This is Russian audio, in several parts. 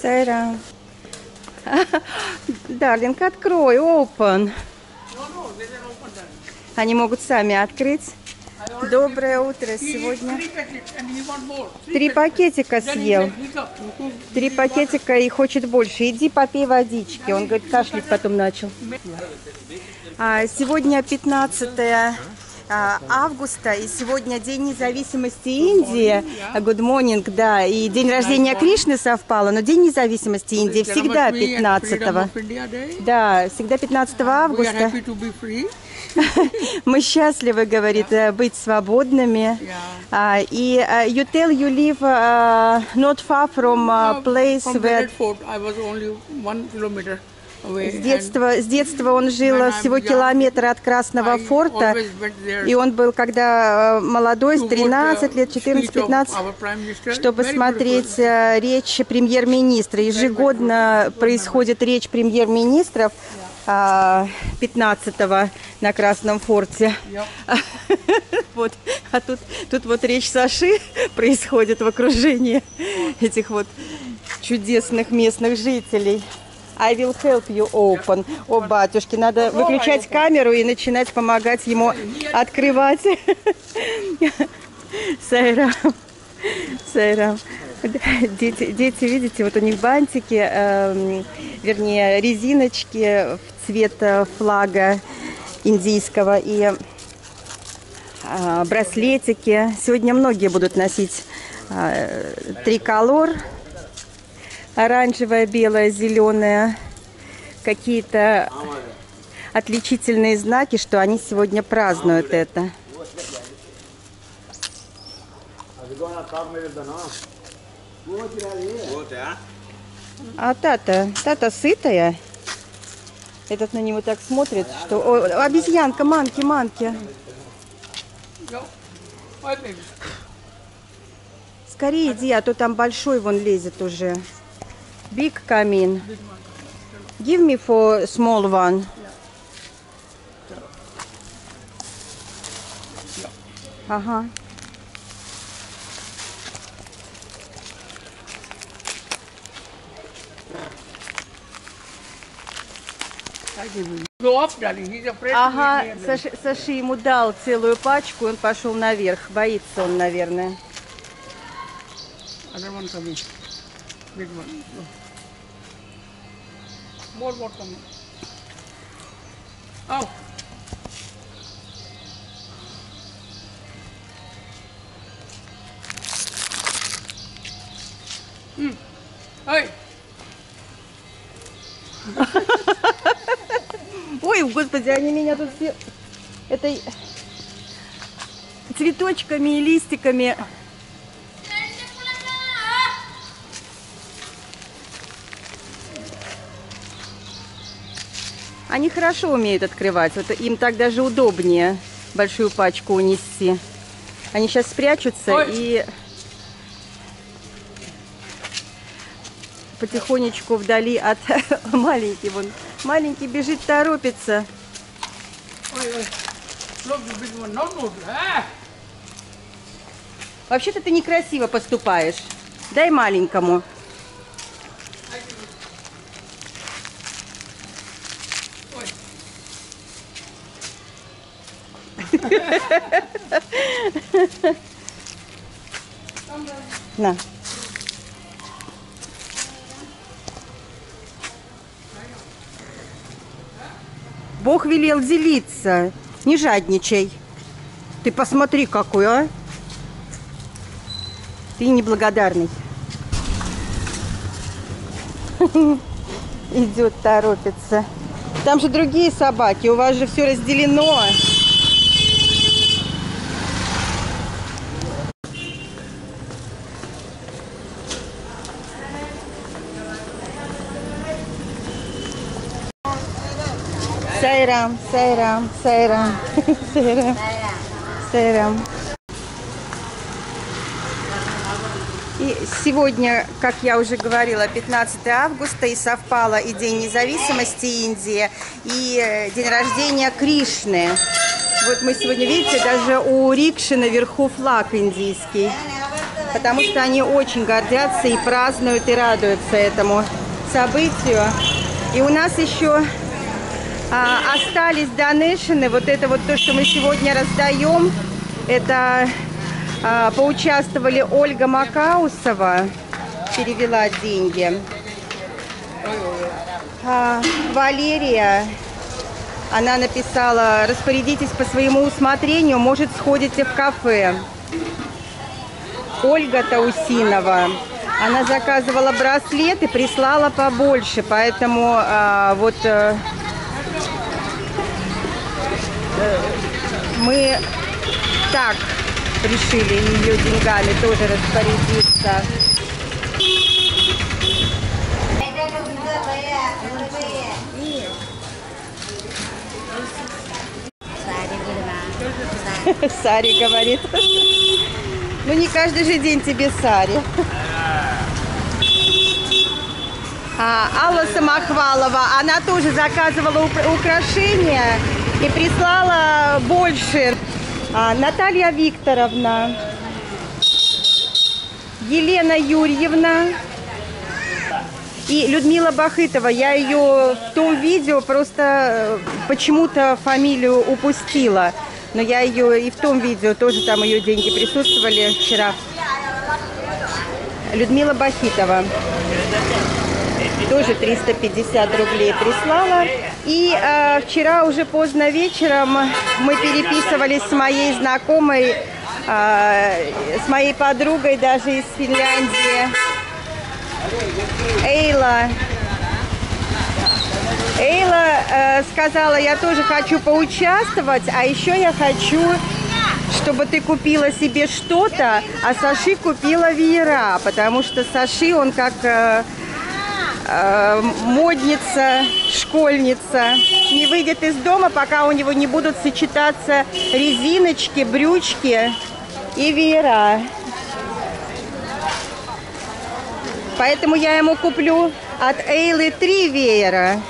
Сэра. Дарлинг, открой, open. Они могут сами открыть. Доброе утро. Сегодня 3 пакетика съел. 3 пакетика и хочет больше. Иди попей водички. Он говорит, кашлять потом начал. Сегодня 15 августа, и сегодня День независимости Индии. Good morning, да. И день рождения Кришны совпало, но День независимости Индии всегда 15-го. Да, всегда 15 августа. Мы счастливы, говорит, быть свободными. И you tell you live not far from a place where... С детства он жил всего километра от Красного форта, и он был, когда молодой, с 13 лет, 14-15, чтобы смотреть речь премьер-министра. Ежегодно происходит речь премьер-министров 15-го на Красном форте. Вот. А тут вот речь Саши происходит в окружении этих вот чудесных местных жителей. I will help you open. О, батюшки, надо выключать камеру и начинать помогать ему открывать. Сайрам, сайрам. Дети, видите, вот у них бантики, вернее, резиночки в цвет флага индийского и браслетики. Сегодня многие будут носить триколор. Оранжевая, белая, зеленая. Какие-то отличительные знаки, что они сегодня празднуют это. А тата сытая. Этот на него так смотрит, что... О, обезьянка, манки, манки. Скорее иди, а то там большой вон лезет уже. Big камин. Give me for small one. Ага. Ага, Саши ему дал целую пачку, он пошел наверх. Боится он, наверное. Ой, господи, они меня тут все этой цветочками и листиками. Они хорошо умеют открывать, вот им так даже удобнее большую пачку унести. Они сейчас спрячутся. Ой. И потихонечку вдали от маленький. Вон маленький бежит, торопится. Вообще-то ты некрасиво поступаешь. Дай маленькому. На. Бог велел делиться. Не жадничай. Ты посмотри, какой, а? Ты неблагодарный. Идет, торопится. Там же другие собаки. У вас же все разделено. Сайрам, сайрам, сайрам, сайрам, сайрам. И сегодня, как я уже говорила, 15 августа, и совпало и День независимости Индии, и день рождения Кришны. Вот мы сегодня, видите, даже у рикши наверху флаг индийский. потому что они очень гордятся и празднуют, и радуются этому событию. И у нас еще остались донешины, вот это вот то, что мы сегодня раздаем, это поучаствовали Ольга Макаусова, перевела деньги, Валерия, она написала: распорядитесь по своему усмотрению, может, сходите в кафе. Ольга Таусинова, она заказывала браслет и прислала побольше, поэтому мы так решили ее деньгами тоже распорядиться. Сари говорит. Ну не каждый же день тебе сари. Алла Самохвалова, она тоже заказывала украшения и прислала больше. Наталья Викторовна, Елена Юрьевна и Людмила Бахитова. Я ее в том видео просто почему-то фамилию упустила. Но я ее и в том видео, тоже там ее деньги присутствовали вчера. Людмила Бахитова тоже 350 рублей прислала. И вчера уже поздно вечером мы переписывались с моей знакомой, с моей подругой даже из Финляндии, Эйла. Эйла сказала: я тоже хочу поучаствовать, а еще я хочу, чтобы ты купила себе что-то, а Саши купила веера, потому что Саши, он как модница, школьница, не выйдет из дома, пока у него не будут сочетаться резиночки, брючки и веера. Поэтому я ему куплю от Эйлы 3 веера.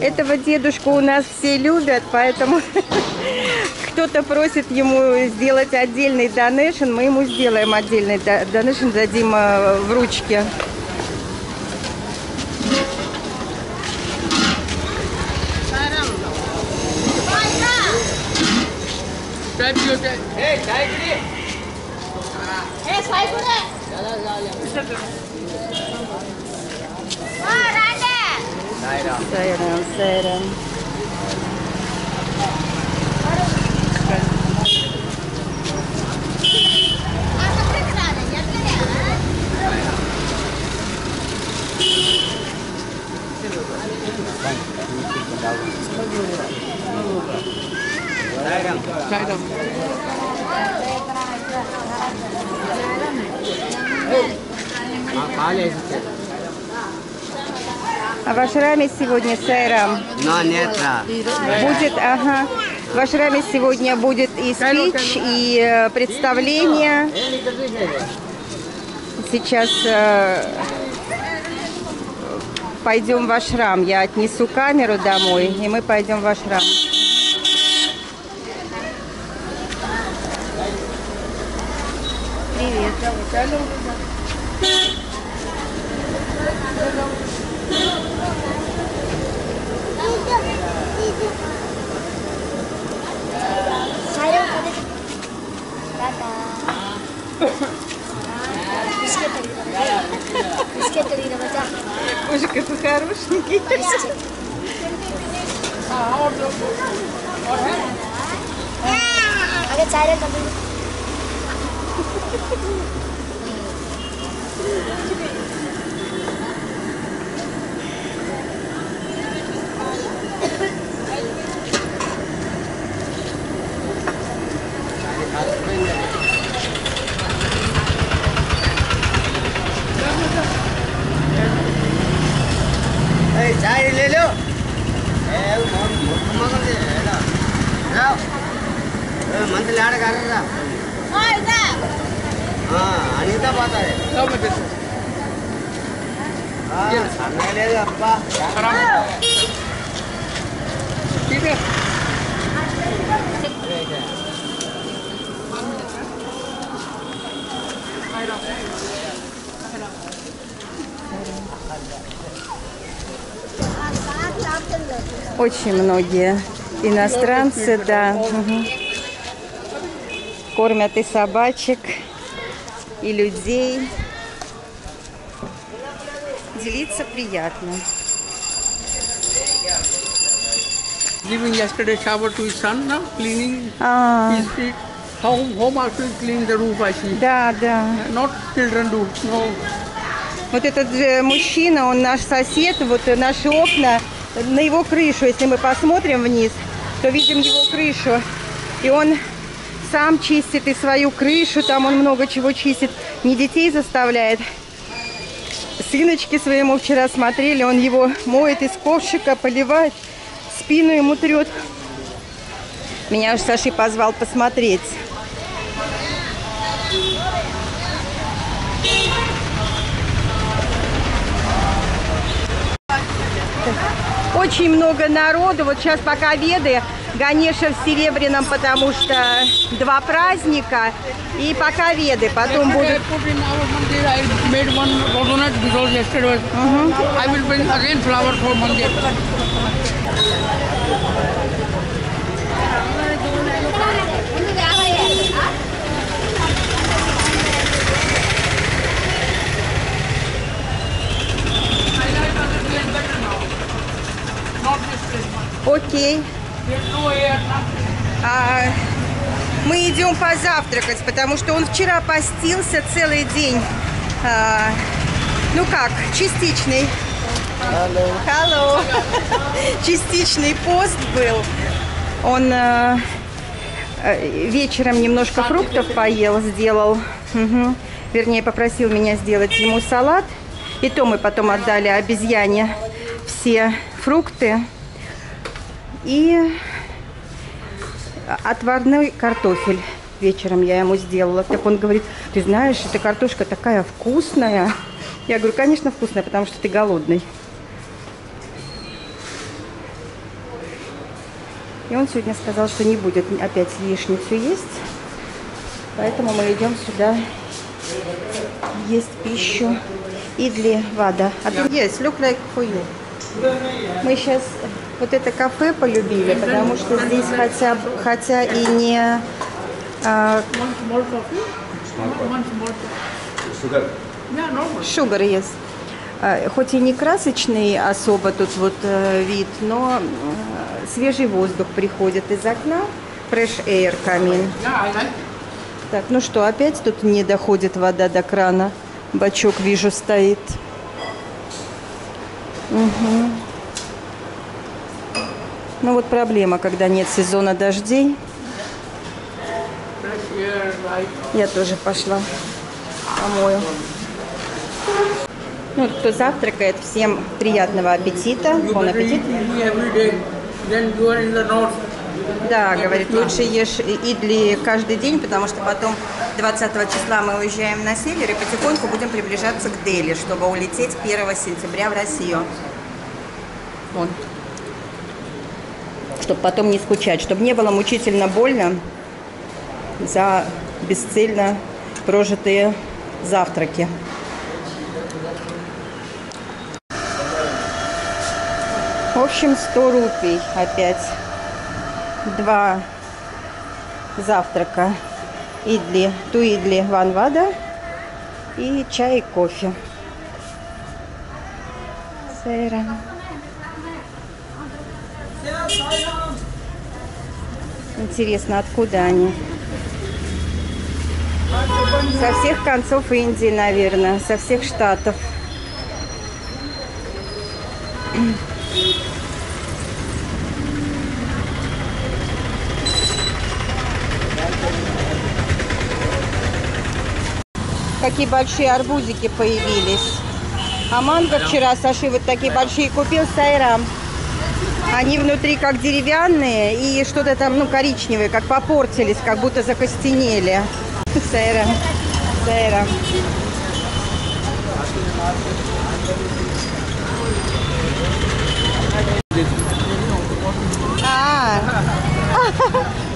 Этого дедушку у нас все любят, поэтому кто-то просит ему сделать отдельный донешн, мы ему сделаем отдельный донешн, дадим в ручке. А в ашраме сегодня сайрам? Но нет, да. Будет, ага. В ашраме сегодня будет и спич, и представление. Сейчас пойдем в ашрам. Я отнесу камеру домой, и мы пойдем в ашрам. Привет. Боже, какой хорошенький. Анита, Очень многие иностранцы, да, кормят и собачек, и людей. Делиться приятно. Да, да. Вот этот мужчина, он наш сосед, вот наши окна, на его крышу, если мы посмотрим вниз, то видим его крышу. И он сам чистит и свою крышу, там он много чего чистит, не детей заставляет. Сыночки своему вчера смотрели, он его моет из ковшика, поливает, спину ему трет. Меня уж Саши позвал посмотреть. Очень много народу. Вот сейчас пока обеды. Ганеша в Серебряном, потому что два праздника. И пока обеды. Потом будут... Окей. Мы идем позавтракать, потому что он вчера постился целый день. Ну как, частичный. Hello. Частичный пост был. Он вечером немножко фруктов поел, сделал. Вернее, попросил меня сделать ему салат. И то мы потом отдали обезьяне все фрукты. И отварной картофель вечером я ему сделала. Так он говорит, ты знаешь, эта картошка такая вкусная. Я говорю, конечно, вкусная, потому что ты голодный. И он сегодня сказал, что не будет опять яичницу есть. Поэтому мы идем сюда есть пищу. Идли, вада. Есть, look like for you. Мы сейчас вот это кафе полюбили, потому что здесь хотя и не... Sugar есть. Хоть и не красочный особо тут вот вид, но свежий воздух приходит из окна. Fresh air coming. Так, ну что, опять тут не доходит вода до крана. Бачок, вижу, стоит. Угу. Ну вот проблема, когда нет сезона дождей. Я тоже пошла помою. Ну, кто завтракает, всем приятного аппетита. Бон аппетит. Да, говорит, лучше ешь идли каждый день, потому что потом 20 числа мы уезжаем на север и потихоньку будем приближаться к Дели, чтобы улететь 1 сентября в Россию. Вот. Чтобы потом не скучать, чтобы не было мучительно больно за бесцельно прожитые завтраки. В общем, 100 рупий опять. Два завтрака. Идли, туидли, ванвада и чай и кофе. Сейра. Интересно, откуда они? Со всех концов Индии, наверное, со всех штатов. Какие большие арбузики появились. А манго вчера Саши вот такие большие купил, сайрам. Они внутри как деревянные и что-то там, ну, коричневые, как попортились, как будто закостенели. Сайрам, сайрам.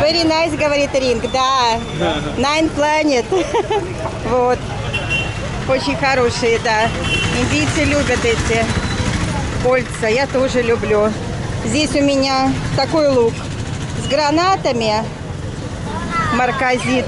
Very nice, говорит ринг, да. Nine Planet. Вот. Очень хорошие, да. Индийцы любят эти кольца. Я тоже люблю. Здесь у меня такой лук с гранатами. Марказит.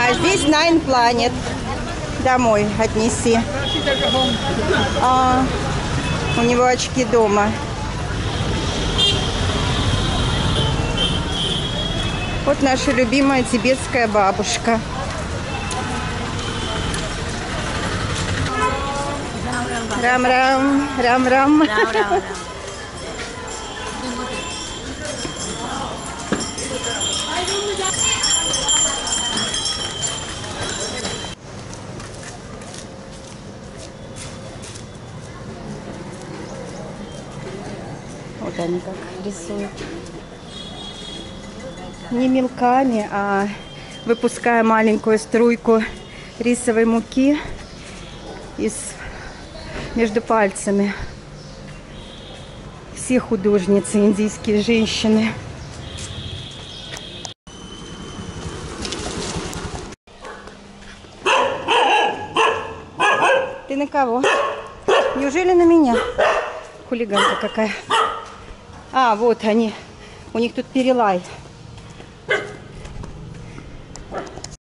А здесь Nine Planet. Домой отнеси. А, у него очки дома. Вот наша любимая тибетская бабушка. Рам-рам, рам-рам. Вот они как рисуют. Не мелками, а выпуская маленькую струйку рисовой муки между пальцами. Все художницы, индийские женщины. Ты на кого? Неужели на меня? Хулиганка какая. А, вот они. У них тут перелай.